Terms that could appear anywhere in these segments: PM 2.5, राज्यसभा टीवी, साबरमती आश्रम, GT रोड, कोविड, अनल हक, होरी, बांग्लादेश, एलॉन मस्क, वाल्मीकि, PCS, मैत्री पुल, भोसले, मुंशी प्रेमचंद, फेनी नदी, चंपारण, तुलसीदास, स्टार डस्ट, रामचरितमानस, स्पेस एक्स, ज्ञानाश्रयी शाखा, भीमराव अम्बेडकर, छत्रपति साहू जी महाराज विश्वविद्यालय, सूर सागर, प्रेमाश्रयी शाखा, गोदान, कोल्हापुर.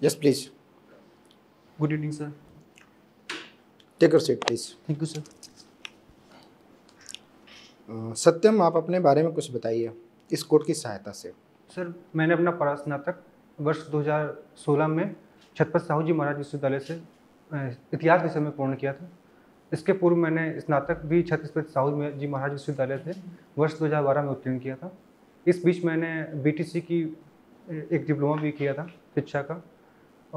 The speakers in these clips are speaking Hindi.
Yes, please. Good evening, sir. Take your seat, please. Thank you, sir. सत्यम, आप अपने बारे में कुछ बताइए इस कोड की सहायता से। सर, मैंने अपना परास्नातक वर्ष 2016 में छत्रपति साहू जी महाराज विश्वविद्यालय से इतिहास विषय में पूर्ण किया था। इसके पूर्व मैंने स्नातक भी छत्रपति साहू जी महाराज विश्वविद्यालय से वर्ष 2012 में उत्तीर्ण किया था। इस बीच मैंने बीटीसी की एक डिप्लोमा भी किया था शिक्षा का,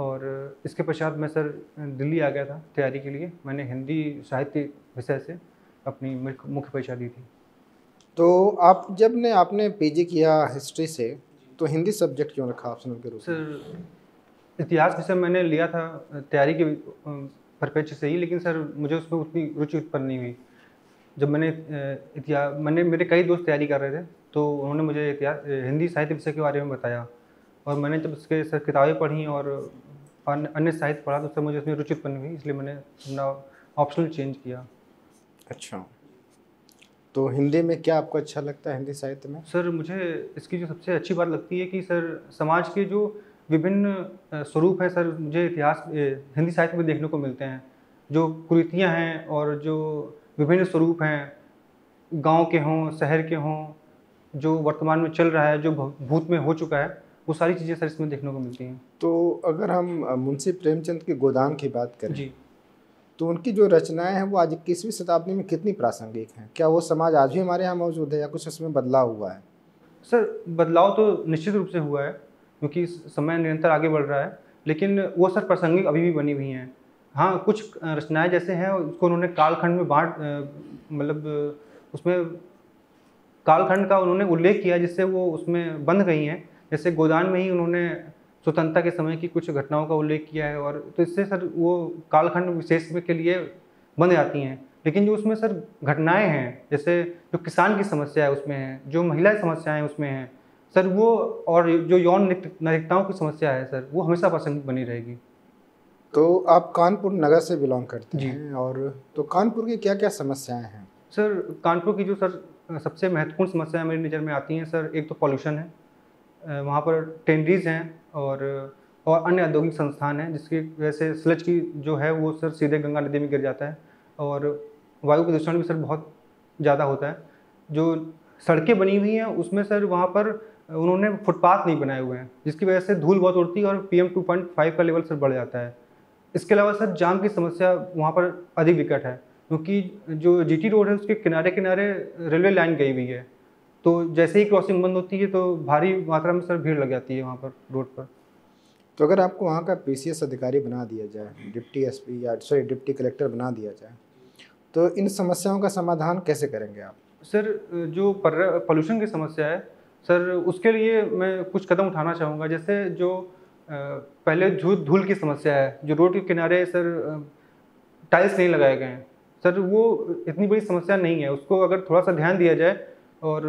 और इसके पश्चात मैं सर दिल्ली आ गया था तैयारी के लिए। मैंने हिंदी साहित्य विषय से अपनी मुख्य परीक्षा दी थी। तो आप जब ने आपने पीजी किया हिस्ट्री से, तो हिंदी सब्जेक्ट क्यों रखा ऑप्शनल के रूप में? सर, इतिहास विषय मैंने लिया था तैयारी के परिप्रेक्ष्य से ही, लेकिन सर मुझे उसमें उतनी रुचि उत्पन्न नहीं हुई। जब मैंने इतिहास मेरे कई दोस्त तैयारी कर रहे थे, तो उन्होंने मुझे इतिहास हिंदी साहित्य विषय के बारे में बताया, और मैंने जब उसके सर किताबें पढ़ी और अन्य साहित्य पढ़ा, तो सर मुझे उसमें रुचि उत्पन्न हुई, इसलिए मैंने अपना ऑप्शनल चेंज किया। अच्छा, तो हिंदी में क्या आपको अच्छा लगता है हिंदी साहित्य में? सर, मुझे इसकी जो सबसे अच्छी बात लगती है कि सर समाज के जो विभिन्न स्वरूप हैं सर मुझे इतिहास हिंदी साहित्य में देखने को मिलते हैं। जो कुरीतियाँ हैं और जो विभिन्न स्वरूप हैं, गांव के हों, शहर के हों, जो वर्तमान में चल रहा है, जो भूत में हो चुका है, वो सारी चीज़ें सर इसमें देखने को मिलती हैं। तो अगर हम मुंशी प्रेमचंद की गोदान की बात करें जी, तो उनकी जो रचनाएं हैं वो आज 21वीं शताब्दी में कितनी प्रासंगिक हैं? क्या वो समाज आज भी हमारे यहाँ मौजूद है या कुछ उसमें बदलाव हुआ है? सर, बदलाव तो निश्चित रूप से हुआ है, क्योंकि समय निरंतर आगे बढ़ रहा है, लेकिन वो सर प्रासंगिक अभी भी बनी हुई हैं। हाँ, कुछ रचनाएं जैसे हैं उसको उन्होंने कालखंड में बांट, मतलब उसमें कालखंड का उन्होंने उल्लेख किया जिससे वो उसमें बंध गई हैं। जैसे गोदान में ही उन्होंने स्वतंत्रता के समय की कुछ घटनाओं का उल्लेख किया है, और तो इससे सर वो कालखंड विशेष के लिए बन जाती हैं। लेकिन जो उसमें सर घटनाएं हैं, जैसे जो किसान की समस्या है उसमें है, जो महिला समस्याएं हैं उसमें हैं सर वो, और जो यौन नागरिकताओं की समस्या है सर वो हमेशा प्रासंगिक बनी रहेगी। तो आप कानपुर नगर से बिलोंग करते हैं, और तो कानपुर की क्या क्या समस्याएँ हैं? सर, कानपुर की जो सर सबसे महत्वपूर्ण समस्याएँ मेरी नज़र में आती हैं सर, एक तो पॉल्यूशन है, वहाँ पर टेंडरीज हैं और अन्य औद्योगिक संस्थान हैं, जिसकी वजह से स्लज की जो है वो सर सीधे गंगा नदी में गिर जाता है, और वायु प्रदूषण भी सर बहुत ज़्यादा होता है। जो सड़कें बनी हुई हैं उसमें सर वहाँ पर उन्होंने फुटपाथ नहीं बनाए हुए हैं, जिसकी वजह से धूल बहुत उड़ती है और PM 2.5 का लेवल सर बढ़ जाता है। इसके अलावा सर जाम की समस्या वहाँ पर अधिक विकट है, क्योंकि जो GT रोड है उसके किनारे किनारे रेलवे लाइन गई हुई है, तो जैसे ही क्रॉसिंग बंद होती है तो भारी मात्रा में सर भीड़ लग जाती है वहाँ पर रोड पर। तो अगर आपको वहाँ का PCS अधिकारी बना दिया जाए, डिप्टी कलेक्टर बना दिया जाए, तो इन समस्याओं का समाधान कैसे करेंगे आप? सर, जो पॉल्यूशन की समस्या है सर उसके लिए मैं कुछ कदम उठाना चाहूँगा। जैसे जो पहले धूल की समस्या है, जो रोड के किनारे सर टाइल्स नहीं लगाए गए हैं सर वो इतनी बड़ी समस्या नहीं है, उसको अगर थोड़ा सा ध्यान दिया जाए और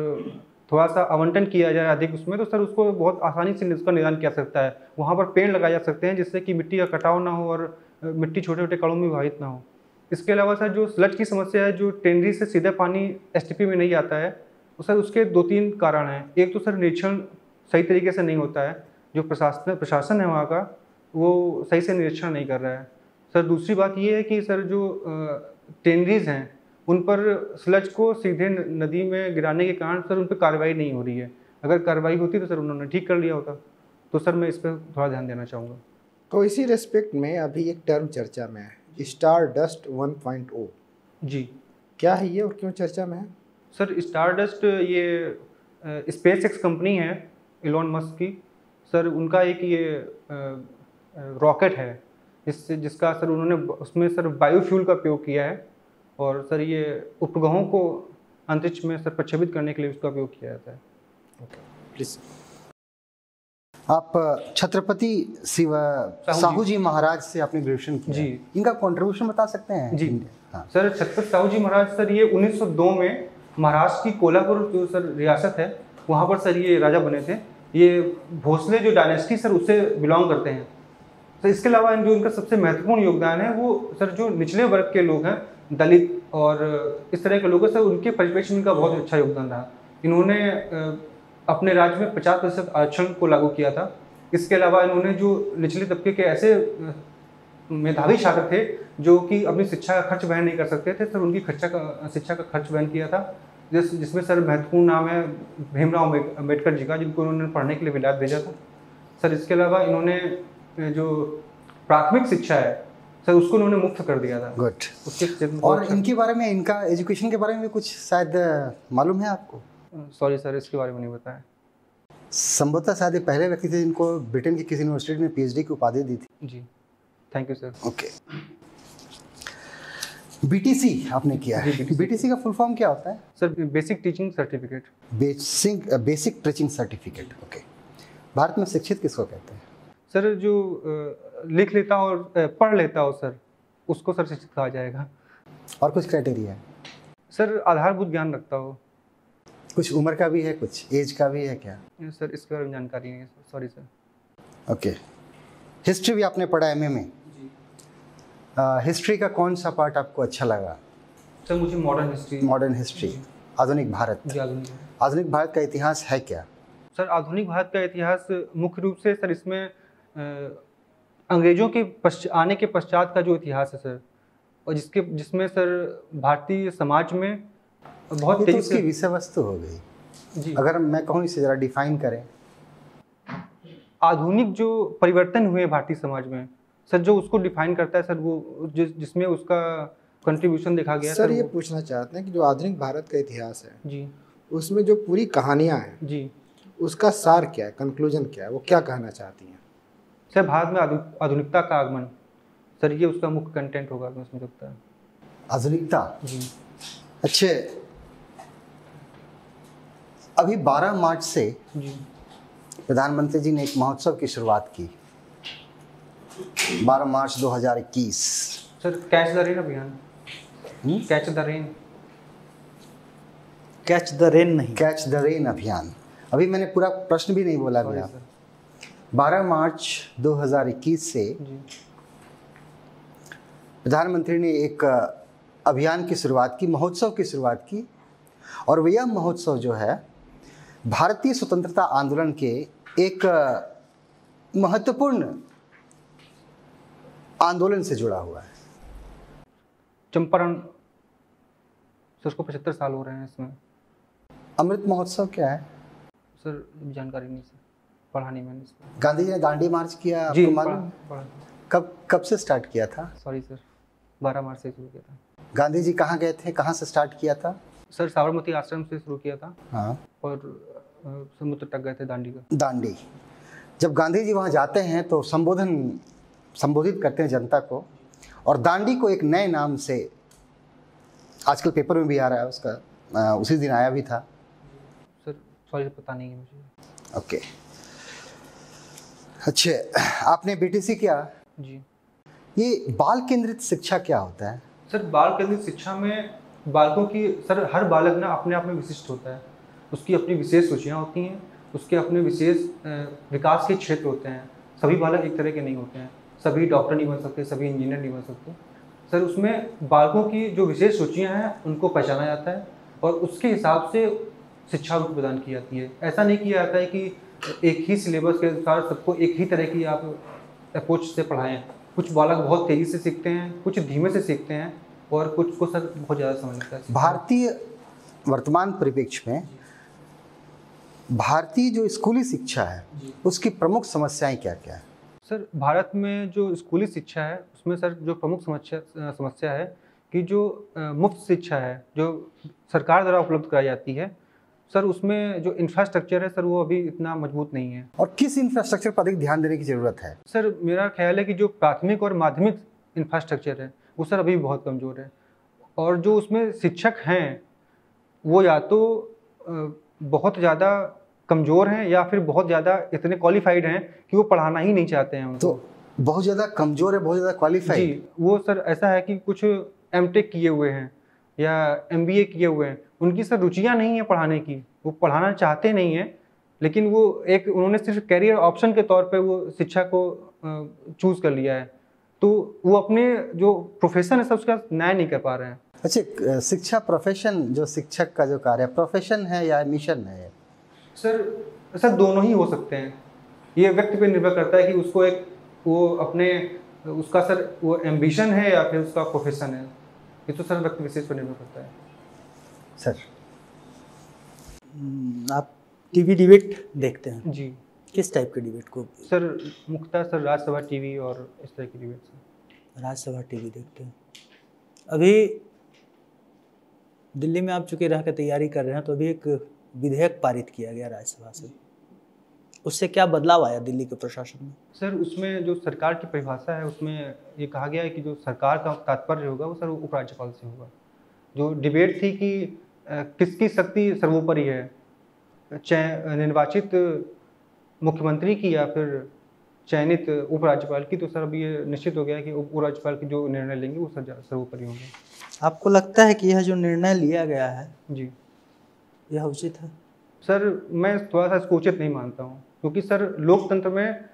थोड़ा सा आवंटन किया जाए अधिक उसमें, तो सर उसको बहुत आसानी से उसका निदान किया जा सकता है। वहाँ पर पेड़ लगाए जा सकते हैं जिससे कि मिट्टी का कटाव ना हो और मिट्टी छोटे छोटे कणों में विभाजित ना हो। इसके अलावा सर जो स्लज की समस्या है, जो टेंडरी से सीधा पानी STP में नहीं आता है, तो सर उसके 2-3 कारण हैं। एक तो सर निरीक्षण सही तरीके से नहीं होता है, जो प्रशासन है वहाँ का वो सही से निरीक्षण नहीं कर रहा है सर। दूसरी बात ये है कि सर जो टेंडरीज हैं उन पर स्लज को सीधे नदी में गिराने के कारण सर उन पर कार्रवाई नहीं हो रही है। अगर कार्रवाई होती तो सर उन्होंने ठीक कर लिया होता, तो सर मैं इस पर थोड़ा ध्यान देना चाहूँगा। तो इसी रेस्पेक्ट में अभी एक टर्म चर्चा में है, स्टार डस्ट 1.0 जी, क्या है ये और क्यों चर्चा में है? सर, स्टार डस्ट ये स्पेस एक्स कंपनी है एलॉन मस्क की सर, उनका एक ये रॉकेट है जिसका सर उन्होंने उसमें सर बायोफ्यूल का उपयोग किया है, और सर ये उपग्रहों को अंतरिक्ष में सर प्रक्षेपित करने के लिए उसका उपयोग किया जाता है। प्लीज, आप छत्रपति साहू जी महाराज से आपने ग्रेजुएशन किया जी, इनका कॉन्ट्रीब्यूशन बता सकते हैं जी? हाँ। सर, छत्रपति साहू जी महाराज सर ये 1902 में महाराष्ट्र की कोल्हापुर जो सर रियासत है वहाँ पर सर ये राजा बने थे। ये भोसले जो डायनेस्टी सर उससे बिलोंग करते हैं। तो इसके अलावा जो इनका सबसे महत्वपूर्ण योगदान है वो सर जो निचले वर्ग के लोग हैं, दलित और इस तरह के लोगों से, उनके परिप्रेक्ष्य में इनका बहुत अच्छा योगदान रहा। इन्होंने अपने राज्य में 50% आरक्षण को लागू किया था। इसके अलावा इन्होंने जो निचले तबके के ऐसे मेधावी छात्र थे जो कि अपनी शिक्षा का खर्च वहन नहीं कर सकते थे, सर उनकी शिक्षा का खर्च वहन किया था, जिसमें सर महत्वपूर्ण नाम है भीमराव अम्बेडकर जी का, जिनको उन्होंने पढ़ने के लिए विलायत भेजा था। सर इसके अलावा इन्होंने जो प्राथमिक शिक्षा है सर उसको उन्होंने मुक्त कर दिया था। गुड। उसके और इनके बारे में, इनका एजुकेशन के बारे में कुछ शायद मालूम है आपको? सॉरी सर, इसके बारे में नहीं बताया। संभवतः शायद पहले व्यक्ति थे जिनको ब्रिटेन की किसी यूनिवर्सिटी में पीएचडी की उपाधि दी थी। जी, thank you sir. Okay, BTC आपने किया है। बीटीसी का फुल फॉर्म क्या होता है sir? Basic teaching certificate. Basic teaching certificate. Okay, Bharat में शिक्षित किसको कहते हैं सर? जो लिख लेता हो और पढ़ लेता हो सर, उसको सर शिक्षित कहा जाएगा। और कुछ क्राइटेरिया है सर? आधारभूत ज्ञान रखता हो। कुछ उम्र का भी है, कुछ एज का भी है क्या सर? इसके बारे में जानकारी नहीं है। Sorry sir. ओके, हिस्ट्री भी आपने पढ़ा एमए में। हिस्ट्री का कौन सा पार्ट आपको अच्छा लगा सर? मुझे मॉडर्न हिस्ट्री, आधुनिक भारत का इतिहास है क्या सर? आधुनिक भारत का इतिहास मुख्य रूप से सर इसमें अंग्रेजों के आने के पश्चात का जो इतिहास है सर, और जिसमें सर भारतीय समाज में बहुत तेज की विषय वस्तु हो गई। जी, अगर मैं कहूँ इसे जरा डिफाइन करें। आधुनिक जो परिवर्तन हुए भारतीय समाज में सर, जो उसको डिफाइन करता है सर, वो जिसमें उसका कंट्रीब्यूशन देखा गया सर। ये पूछना चाहते हैं कि जो आधुनिक भारत का इतिहास है जी, उसमें जो पूरी कहानियाँ हैं जी, उसका सार क्या है, कंक्लूजन क्या है, वो क्या कहना चाहती हैं सर? भारत में आधुनिकता का आगमन सर, ये उसका मुख्य कंटेंट होगा उसमें लगता है। आधुनिकता जी, अच्छे। अभी 12 मार्च से प्रधानमंत्री जी ने एक महोत्सव की शुरुआत की, 12 मार्च 2021 सर। कैच द रेन अभियान। कैच द रेन अभियान। अभी मैंने पूरा प्रश्न भी नहीं बोला गया। 12 मार्च 2021 से प्रधानमंत्री ने एक अभियान की शुरुआत की, महोत्सव की शुरुआत की, और यह महोत्सव जो है भारतीय स्वतंत्रता आंदोलन के एक महत्वपूर्ण आंदोलन से जुड़ा हुआ है। चंपारण सर, उसको 75 साल हो रहे हैं इसमें। अमृत महोत्सव क्या है सर? जानकारी नहीं सर, पढ़ा नहीं मैंने। गांधी जी ने दांडी मार्च किया जी, कब से स्टार्ट किया था? सॉरी सर, 12 मार्च से शुरू किया था। गांधी जी कहाँ गए थे, कहाँ से स्टार्ट किया था सर? साबरमती आश्रम से शुरू किया था। हाँ, और समुद्र तक गए थे, दांडी। जब गांधी जी वहाँ जाते हैं तो संबोधित करते हैं जनता को, और दांडी को एक नए नाम से, आजकल पेपर में भी आ रहा है उसका, उसी दिन आया भी था सर। सॉरी, पता नहीं है मुझे। ओके, अच्छे। आपने बीटीसी किया जी। ये बाल केंद्रित शिक्षा क्या होता है सर? बाल केंद्रित शिक्षा में बालकों की सर, हर बालक ना अपने आप में विशिष्ट होता है, उसकी अपनी विशेष रुचियाँ होती हैं, उसके अपने विशेष विकास के क्षेत्र होते हैं। सभी बालक एक तरह के नहीं होते हैं, सभी डॉक्टर नहीं बन सकते, सभी इंजीनियर नहीं बन सकते सर। उसमें बालकों की जो विशेष रुचियाँ हैं उनको पहचाना जाता है, और उसके हिसाब से शिक्षा उनको प्रदान की जाती है। ऐसा नहीं किया जाता है कि एक ही सिलेबस के अनुसार सबको एक ही तरह की आप अप्रोच से पढ़ाएँ। कुछ बालक बहुत तेज़ी से सीखते हैं, कुछ धीमे से सीखते हैं, और कुछ को सर बहुत ज़्यादा समझ लगता है। भारतीय वर्तमान परिप्रेक्ष्य में भारतीय जो स्कूली शिक्षा है उसकी प्रमुख समस्याएं क्या क्या है सर? भारत में जो स्कूली शिक्षा है उसमें सर जो प्रमुख समस्या है कि जो मुफ्त शिक्षा है जो सरकार द्वारा उपलब्ध कराई जाती है सर, उसमें जो इंफ्रास्ट्रक्चर है सर वो अभी इतना मजबूत नहीं है। और किस इंफ्रास्ट्रक्चर पर अधिक ध्यान देने की ज़रूरत है सर? मेरा ख्याल है कि जो प्राथमिक और माध्यमिक इंफ्रास्ट्रक्चर है वो सर अभी बहुत कमज़ोर है, और जो उसमें शिक्षक हैं वो या तो बहुत ज़्यादा कमज़ोर हैं या फिर बहुत ज़्यादा इतने क्वालिफाइड हैं कि वो पढ़ाना ही नहीं चाहते हैं उनको। तो बहुत ज़्यादा कमज़ोर है, बहुत ज़्यादा क्वालिफाइड जी। वो सर ऐसा है कि कुछ एमटेक किए हुए हैं या एमबीए किए हुए हैं, उनकी सर रुचियाँ नहीं है पढ़ाने की, वो पढ़ाना चाहते नहीं हैं, लेकिन वो एक उन्होंने सिर्फ कैरियर ऑप्शन के तौर पर वो शिक्षा को चूज़ कर लिया है, तो वो अपने जो प्रोफेशन है सब उसका न्याय नहीं कर पा रहे हैं। अच्छा, शिक्षा प्रोफेशन, जो शिक्षक का जो कार्य है, प्रोफेशन है या मिशन है सर? सर दोनों ही हो सकते हैं ये व्यक्ति पे निर्भर करता है कि उसको एक वो अपने उसका सर वो एम्बिशन है या फिर उसका प्रोफेशन है, ये तो सर व्यक्ति विशेष पर निर्भर करता है। सर आप टीवी डिबेट देखते हैं जी, किस टाइप के डिबेट को? सर मुख्यतः सर राज्यसभा टीवी और इस तरह की डिबेट। राज्यसभा टीवी देखते हैं। अभी दिल्ली में आप चूंकि रह कर तैयारी कर रहे हैं तो अभी एक विधेयक पारित किया गया राज्यसभा से, उससे क्या बदलाव आया दिल्ली के प्रशासन में? सर उसमें जो सरकार की परिभाषा है उसमें ये कहा गया है कि जो सरकार का तात्पर्य होगा वो सर उपराज्यपाल से होगा। जो डिबेट थी कि किसकी शक्ति सर्वोपरि है, चाहे निर्वाचित मुख्यमंत्री की या फिर चयनित उपराज्यपाल की, तो सर अब ये निश्चित हो गया कि उपराज्यपाल की जो निर्णय लेंगे वो सर सर्वोपरि होंगे। आपको लगता है कि यह जो निर्णय लिया गया है जी यह उचित है? सर मैं थोड़ा सा इसको उचित नहीं मानता हूँ, क्योंकि सर लोकतंत्र में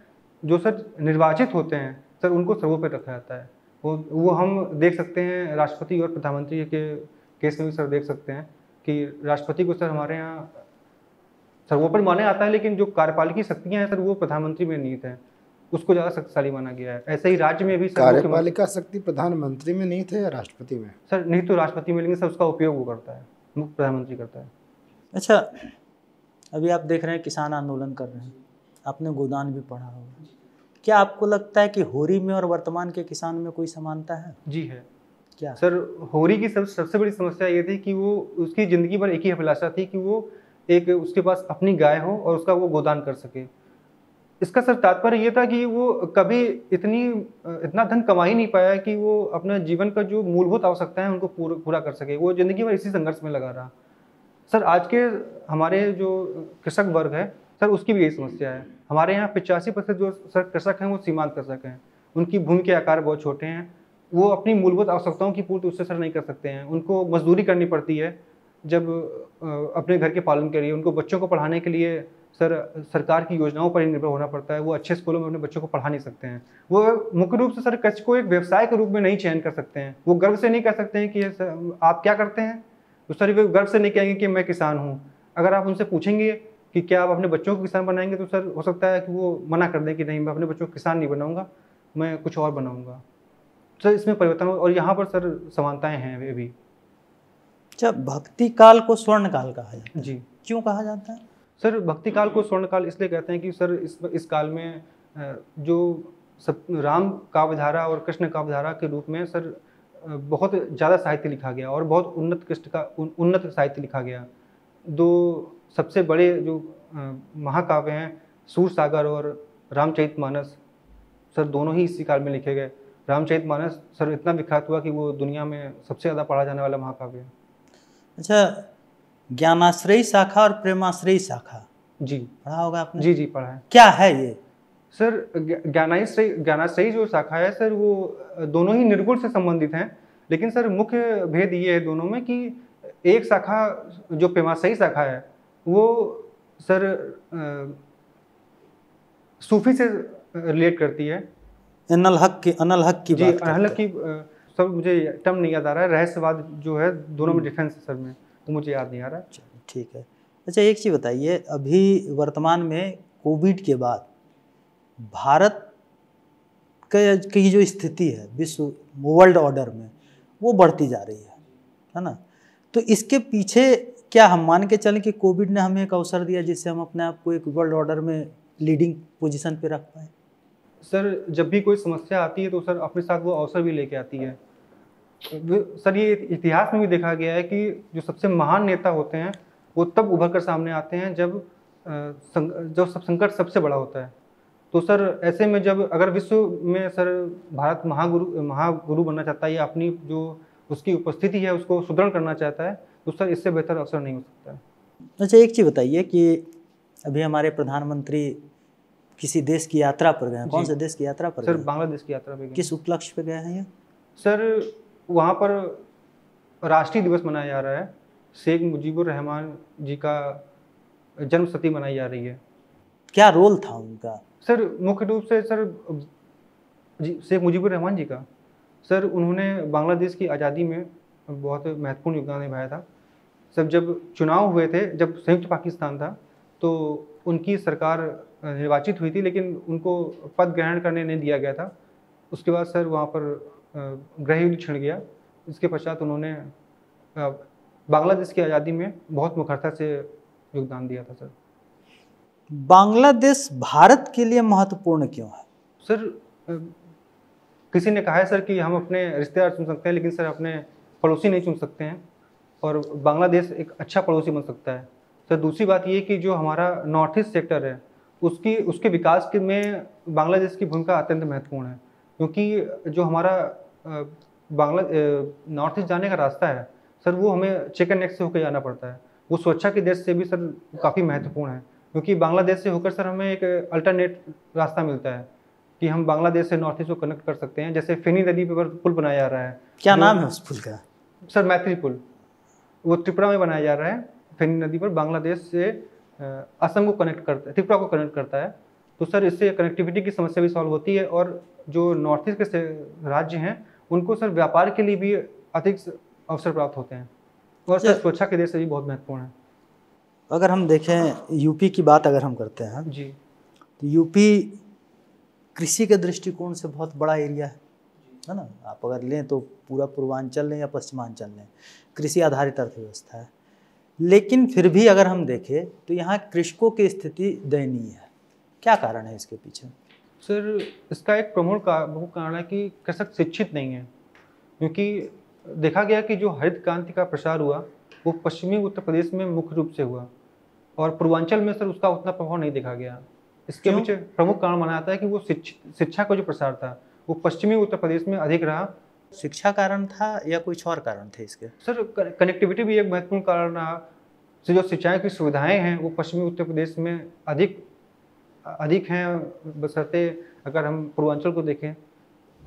जो सर निर्वाचित होते हैं सर उनको सर्वोपरि रखा जाता है। वो हम देख सकते हैं राष्ट्रपति और प्रधानमंत्री के केस में भी सर देख सकते हैं कि राष्ट्रपति को सर हमारे यहाँ सर्वोपरि माना जाता है, लेकिन जो कार्यपालिकी शक्तियाँ हैं सर वो प्रधानमंत्री में निहित हैं, उसको ज़्यादा शक्तिशाली माना गया है। ऐसे ही राज्य में भी कार्यपालिका शक्ति प्रधानमंत्री में नहीं थे या राष्ट्रपति में सर नहीं तो राष्ट्रपति में, लेकिन सर उसका उपयोग वो करता है प्रधानमंत्री करता है। अच्छा अभी आप देख रहे हैं किसान आंदोलन कर रहे हैं, आपने गोदान भी पढ़ा होगा, क्या आपको लगता है कि होरी में और वर्तमान के किसान में कोई समानता है? जी है। क्या सर होरी की सबसे बड़ी समस्या ये थी कि वो उसकी ज़िंदगी भर एक ही अभिलाषा थी कि वो एक उसके पास अपनी गाय हो और उसका वो गोदान कर सके। इसका सर तात्पर्य ये था कि वो कभी इतना धन कमा ही नहीं पाया कि वो अपना जीवन का जो मूलभूत आवश्यकताएं उनको पूरा कर सके, वो जिंदगी भर इसी संघर्ष में लगा रहा। सर आज के हमारे जो कृषक वर्ग है सर उसकी भी यही समस्या है। हमारे यहाँ 85% जो सर कृषक हैं वो सीमांत कृषक हैं, उनकी भूमि के आकार बहुत छोटे हैं, वो अपनी मूलभूत आवश्यकताओं की पूर्ति उससे सर नहीं कर सकते हैं, उनको मजदूरी करनी पड़ती है जब अपने घर के पालन के लिए, उनको बच्चों को पढ़ाने के लिए सर सरकार की योजनाओं पर ही निर्भर होना पड़ता है, वो अच्छे स्कूलों में अपने बच्चों को पढ़ा नहीं सकते हैं, वो मुख्य रूप से सर कृषि को एक व्यवसाय के रूप में नहीं चयन कर सकते हैं, वो गर्व से नहीं कह सकते हैं कि आप क्या करते हैं, तो सर वे गर्व से नहीं कहेंगे कि मैं किसान हूँ। अगर आप उनसे पूछेंगे कि क्या आप अपने बच्चों को किसान बनाएंगे तो सर हो सकता है कि वो मना कर दें कि नहीं मैं अपने बच्चों को किसान नहीं बनाऊँगा, मैं कुछ और बनाऊँगा। सर इसमें परिवर्तन और यहाँ पर सर समानताएँ हैं वे भी। अच्छा भक्ति काल को स्वर्ण काल कहा जाता है जी, क्यों कहा जाता है? सर भक्ति काल को स्वर्ण काल इसलिए कहते हैं कि सर इस काल में जो सब राम काव्यधारा और कृष्ण काव्यधारा के रूप में सर बहुत ज़्यादा साहित्य लिखा गया और बहुत उन्नत साहित्य लिखा गया। दो सबसे बड़े जो महाकाव्य हैं सूर सागर और रामचरितमानस सर दोनों ही इसी काल में लिखे गए। रामचरितमानस सर इतना विख्यात हुआ कि वो दुनिया में सबसे ज़्यादा पढ़ा जाने वाला महाकाव्य है। अच्छा ज्ञानाश्रयी शाखा और प्रेमाश्रयी शाखा जी पढ़ा होगा आपने? जी जी पढ़ा है। क्या है ये? सर ज्ञानाश्रयी जो शाखा है सर वो दोनों ही निर्गुण से संबंधित हैं, लेकिन सर मुख्य भेद ये है दोनों में कि एक शाखा जो प्रेमाश्रयी शाखा है वो सर सूफी से रिलेट करती है। अनल हक की सर मुझे टर्म नहीं याद आ रहा है, रहस्यवाद जो है दोनों में डिफरेंस है सर में तो मुझे याद नहीं आ रहा है। ठीक है। अच्छा एक चीज़ बताइए, अभी वर्तमान में कोविड के बाद भारत की जो स्थिति है विश्व वर्ल्ड ऑर्डर में वो बढ़ती जा रही है ना, तो इसके पीछे क्या हम मान के चलें कि कोविड ने हमें एक अवसर दिया जिससे हम अपने आप को एक वर्ल्ड ऑर्डर में लीडिंग पोजीशन पे रख पाए? सर जब भी कोई समस्या आती है तो सर अपने साथ वो अवसर भी लेके आती है। सर ये इतिहास में भी देखा गया है कि जो सबसे महान नेता होते हैं वो तब उभर कर सामने आते हैं जब संकट सबसे बड़ा होता है। तो सर ऐसे में जब अगर विश्व में सर भारत महागुरु बनना चाहता है या अपनी जो उसकी उपस्थिति है उसको सुदृढ़ करना चाहता है तो सर इससे बेहतर अवसर नहीं हो सकता है। अच्छा एक चीज़ बताइए कि अभी हमारे प्रधानमंत्री किसी देश की यात्रा पर गए हैं, कौन से देश की यात्रा पर? सर बांग्लादेश की यात्रा पर गए। किस उपलक्ष्य पर गए हैं ये? सर वहाँ पर राष्ट्रीय दिवस मनाया जा रहा है, शेख मुजीबुर रहमान जी का जन्मशती मनाई जा रही है। क्या रोल था उनका? सर मुख्य रूप से सर शेख मुजीबुर रहमान जी का सर उन्होंने बांग्लादेश की आज़ादी में बहुत महत्वपूर्ण योगदान निभाया था। सर जब चुनाव हुए थे जब संयुक्त पाकिस्तान था तो उनकी सरकार निर्वाचित हुई थी, लेकिन उनको पद ग्रहण करने नहीं दिया गया था। उसके बाद सर वहाँ पर ग्रह छिड़ गया। इसके पश्चात उन्होंने बांग्लादेश की आज़ादी में बहुत मुखरता से योगदान दिया था। सर बांग्लादेश भारत के लिए महत्वपूर्ण क्यों है? सर किसी ने कहा है सर कि हम अपने रिश्तेदार चुन सकते हैं, लेकिन सर अपने पड़ोसी नहीं चुन सकते हैं, और बांग्लादेश एक अच्छा पड़ोसी बन सकता है। सर दूसरी बात ये कि जो हमारा नॉर्थ ईस्ट सेक्टर है उसके विकास के में बांग्लादेश की भूमिका अत्यंत महत्वपूर्ण है, क्योंकि जो हमारा नॉर्थ ईस्ट जाने का रास्ता है सर वो हमें चिकन नेक से होकर जाना पड़ता है। वो स्वच्छता की दृष्टि से भी सर काफ़ी महत्वपूर्ण है, क्योंकि बांग्लादेश से होकर सर हमें एक अल्टरनेट रास्ता मिलता है कि हम बांग्लादेश से नॉर्थ ईस्ट को कनेक्ट कर सकते हैं। जैसे फेनी नदी पर पुल बनाया जा रहा है। क्या नाम है उस पुल का? सर मैत्री पुल। वो त्रिपुरा में बनाया जा रहा है। फेनी नदी पर बांग्लादेश से असम को कनेक्ट करता है, त्रिपुरा को कनेक्ट करता है। तो सर इससे कनेक्टिविटी की समस्या भी सॉल्व होती है, और जो नॉर्थ ईस्ट के राज्य हैं उनको सर व्यापार के लिए भी अधिक अवसर प्राप्त होते हैं, और सर सुरक्षा के दृष्टि से भी बहुत महत्वपूर्ण है। अगर हम देखें यूपी की बात अगर हम करते हैं जी, तो यूपी कृषि के दृष्टिकोण से बहुत बड़ा एरिया है ना। आप अगर लें तो पूरा पूर्वांचल लें या पश्चिमांचल लें, कृषि आधारित अर्थव्यवस्था है। लेकिन फिर भी अगर हम देखें तो यहाँ कृषकों की स्थिति दयनीय है। क्या कारण है इसके पीछे? सर इसका एक प्रमुख कारण है कि कृषक शिक्षित नहीं है, क्योंकि देखा गया कि जो हरित क्रांति का प्रसार हुआ वो पश्चिमी उत्तर प्रदेश में मुख्य रूप से हुआ, और पूर्वांचल में सर उसका उतना प्रभाव नहीं देखा गया। इसके पीछे प्रमुख कारण माना जाता है कि वो शिक्षा का जो प्रसार था वो पश्चिमी उत्तर प्रदेश में अधिक रहा। शिक्षा कारण था या कुछ और कारण थे इसके? सर कनेक्टिविटी भी एक महत्वपूर्ण कारण रहा। जो शिक्षा की सुविधाएं हैं वो पश्चिमी उत्तर प्रदेश में अधिक हैं, बशर्ते अगर हम पूर्वांचल को देखें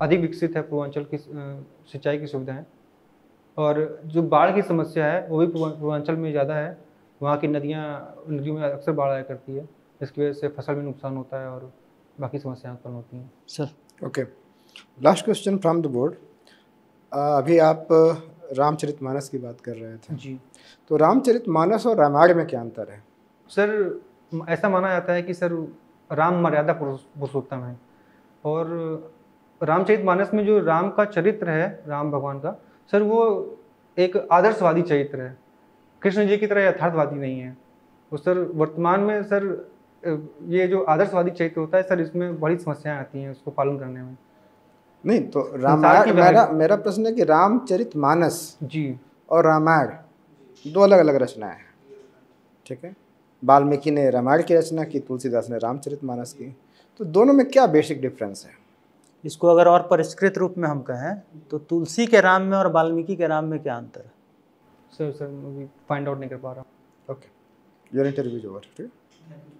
अधिक विकसित है पूर्वांचल की सिंचाई की सुविधाएं। और जो बाढ़ की समस्या है वो भी पूर्वांचल में ज़्यादा है। वहाँ की नदियों में अक्सर बाढ़ आया करती है, इसकी वजह से फसल में नुकसान होता है और बाकी समस्याएं उत्पन्न होती हैं। Sir okay, last question from the board. अभी आप रामचरितमानस की बात कर रहे थे जी, तो रामचरितमानस और रामायण में क्या अंतर है? सर ऐसा माना जाता है कि सर राम मर्यादा पुरुषोत्तम है, और रामचरितमानस में जो राम का चरित्र है, राम भगवान का, सर वो एक आदर्शवादी चरित्र है, कृष्ण जी की तरह यथार्थवादी नहीं है। और सर वर्तमान में सर ये जो आदर्शवादी चरित्र होता है सर इसमें बड़ी समस्याएं आती हैं उसको पालन करने में। नहीं तो रामायण, मेरा प्रश्न है कि रामचरितमानस जी और रामायण दो अलग अलग रचनाएं हैं, ठीक है। वाल्मीकि ने रामायण की रचना की, तुलसीदास ने रामचरितमानस की, तो दोनों में क्या बेसिक डिफरेंस है? इसको अगर और परिष्कृत रूप में हम कहें तो तुलसी के राम में और वाल्मीकि के राम में क्या अंतर है? सर मैं फाइंड आउट नहीं कर पा रहा। Okay, your interview is over.